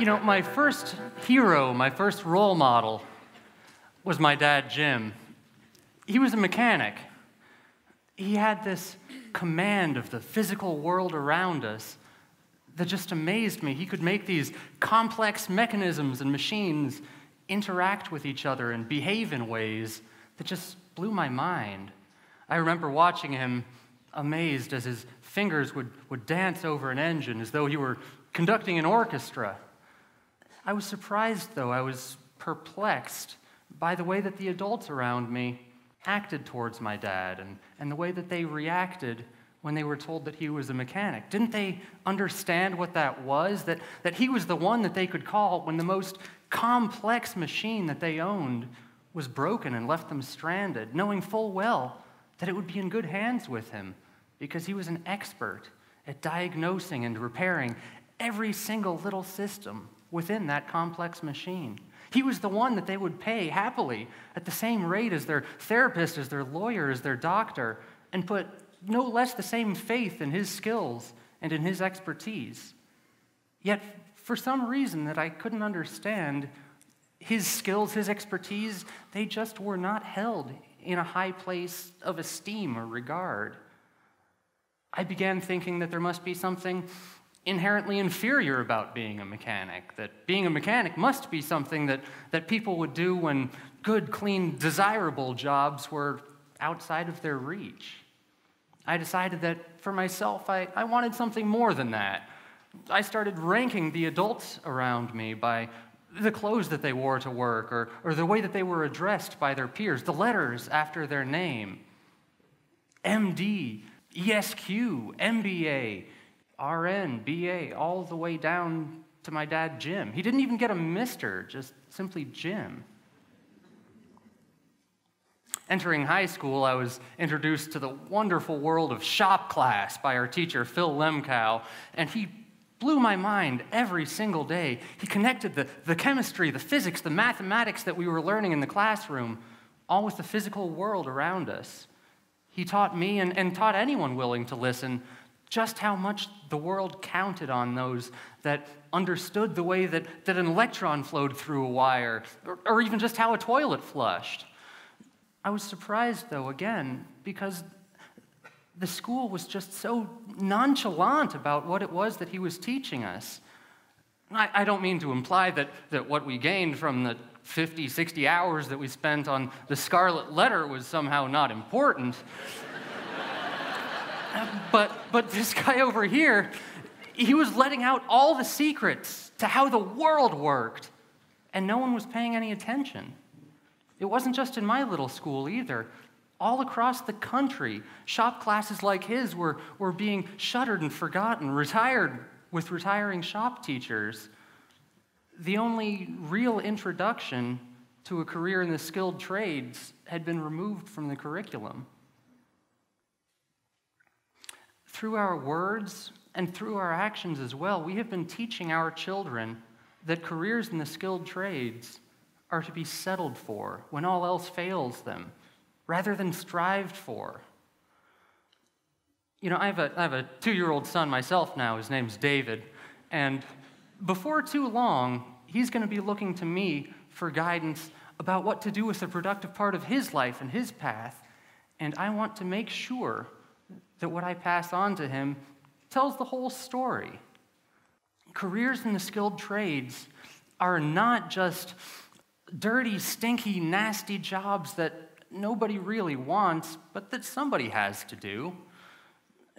you know, my first hero, my first role model was my dad, Jim. He was a mechanic. He had this command of the physical world around us that just amazed me. He could make these complex mechanisms and machines interact with each other and behave in ways that just blew my mind. I remember watching him amazed as his fingers would dance over an engine as though he were conducting an orchestra. I was surprised, though. I was perplexed by the way that the adults around me acted towards my dad and the way that they reacted when they were told that he was a mechanic. Didn't they understand what that was? That he was the one that they could call when the most complex machine that they owned was broken and left them stranded, knowing full well that it would be in good hands with him because he was an expert at diagnosing and repairing every single little system within that complex machine. He was the one that they would pay happily at the same rate as their therapist, as their lawyer, as their doctor, and put no less the same faith in his skills and in his expertise. Yet, for some reason that I couldn't understand, his skills, his expertise, they just were not held in a high place of esteem or regard. I began thinking that there must be something inherently inferior about being a mechanic, that being a mechanic must be something that people would do when good, clean, desirable jobs were outside of their reach. I decided that for myself, I wanted something more than that. I started ranking the adults around me by the clothes that they wore to work, or the way that they were addressed by their peers, the letters after their name. MD, ESQ, MBA, RN, BA, all the way down to my dad, Jim. He didn't even get a Mr., just simply Jim. Entering high school, I was introduced to the wonderful world of shop class by our teacher, Phil Lemkow, and he blew my mind every single day. He connected the chemistry, the physics, the mathematics that we were learning in the classroom, all with the physical world around us. He taught me and taught anyone willing to listen just how much the world counted on those that understood the way that an electron flowed through a wire, or even just how a toilet flushed. I was surprised, though, again, because the school was just so nonchalant about what it was that he was teaching us. I don't mean to imply that what we gained from the 50, 60 hours that we spent on the Scarlet Letter was somehow not important. But this guy over here, he was letting out all the secrets to how the world worked, and no one was paying any attention. It wasn't just in my little school either. All across the country, shop classes like his were being shuttered and forgotten, retired with retiring shop teachers. The only real introduction to a career in the skilled trades had been removed from the curriculum. Through our words and through our actions as well, we have been teaching our children that careers in the skilled trades are to be settled for when all else fails them, rather than strived for. You know, I have a 2-year-old son myself now. His name's David. And before too long, he's going to be looking to me for guidance about what to do with the productive part of his life and his path. And I want to make sure that what I pass on to him tells the whole story. Careers in the skilled trades are not just dirty, stinky, nasty jobs that nobody really wants, but that somebody has to do.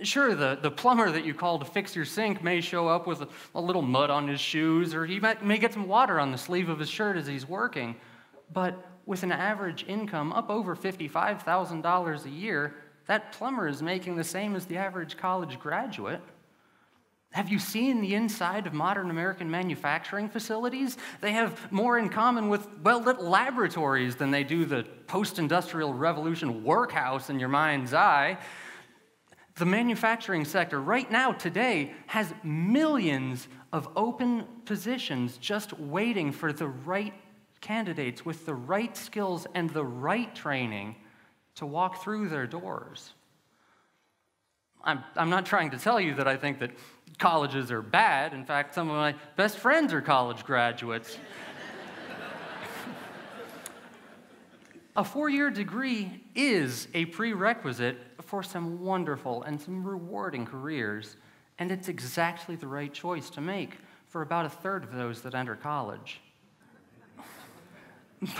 Sure, the plumber that you call to fix your sink may show up with a little mud on his shoes, or he may get some water on the sleeve of his shirt as he's working, but with an average income up over $55,000 a year, that plumber is making the same as the average college graduate. Have you seen the inside of modern American manufacturing facilities? They have more in common with well-lit laboratories than they do the post-industrial revolution workhouse in your mind's eye. The manufacturing sector right now, today, has millions of open positions just waiting for the right candidates with the right skills and the right training to walk through their doors. I'm not trying to tell you that I think that colleges are bad. In fact, some of my best friends are college graduates. A four-year degree is a prerequisite for some wonderful and some rewarding careers, and it's exactly the right choice to make for about a third of those that enter college.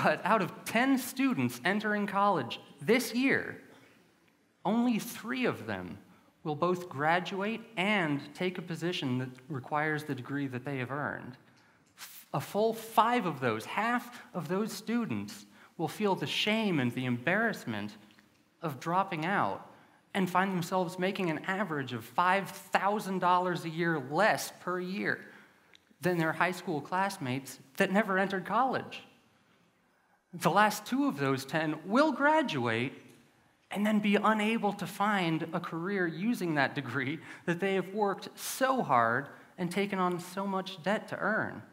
But out of 10 students entering college this year, only 3 of them will both graduate and take a position that requires the degree that they have earned. A full 5 of those, half of those students, will feel the shame and the embarrassment of dropping out and find themselves making an average of $5,000 a year less per year than their high school classmates that never entered college. The last 2 of those 10 will graduate and then be unable to find a career using that degree that they have worked so hard and taken on so much debt to earn.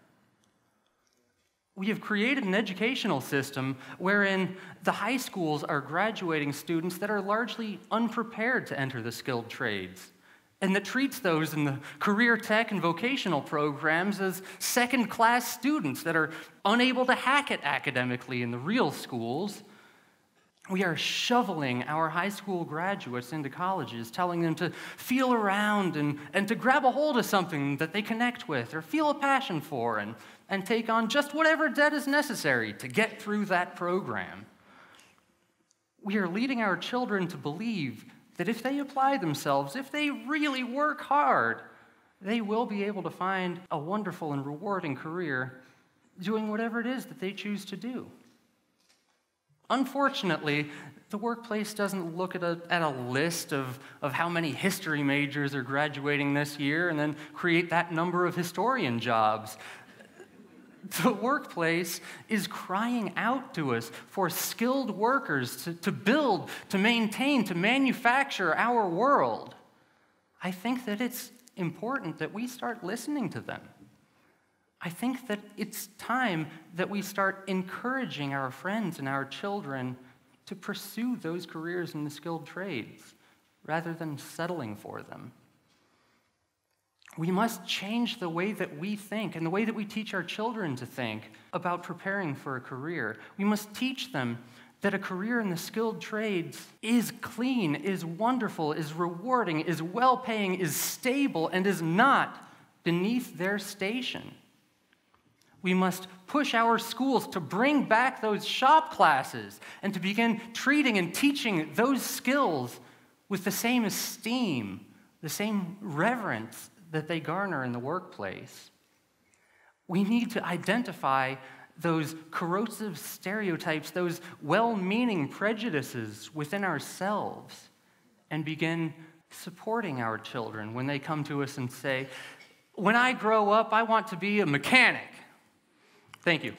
We have created an educational system wherein the high schools are graduating students that are largely unprepared to enter the skilled trades, and that treats those in the career tech and vocational programs as second-class students that are unable to hack it academically in the real schools. We are shoveling our high school graduates into colleges, telling them to feel around and to grab a hold of something that they connect with or feel a passion for and take on just whatever debt is necessary to get through that program. We are leading our children to believe that if they apply themselves, if they really work hard, they will be able to find a wonderful and rewarding career doing whatever it is that they choose to do. Unfortunately, the workplace doesn't look at a list of how many history majors are graduating this year and then create that number of historian jobs. The workplace is crying out to us for skilled workers to build, to maintain, to manufacture our world. I think that it's important that we start listening to them. I think that it's time that we start encouraging our friends and our children to pursue those careers in the skilled trades rather than settling for them. We must change the way that we think and the way that we teach our children to think about preparing for a career. We must teach them that a career in the skilled trades is clean, is wonderful, is rewarding, is well-paying, is stable, and is not beneath their station. We must push our schools to bring back those shop classes and to begin treating and teaching those skills with the same esteem, the same reverence that they garner in the workplace. We need to identify those corrosive stereotypes, those well-meaning prejudices within ourselves, and begin supporting our children when they come to us and say, "When I grow up, I want to be a mechanic." Thank you.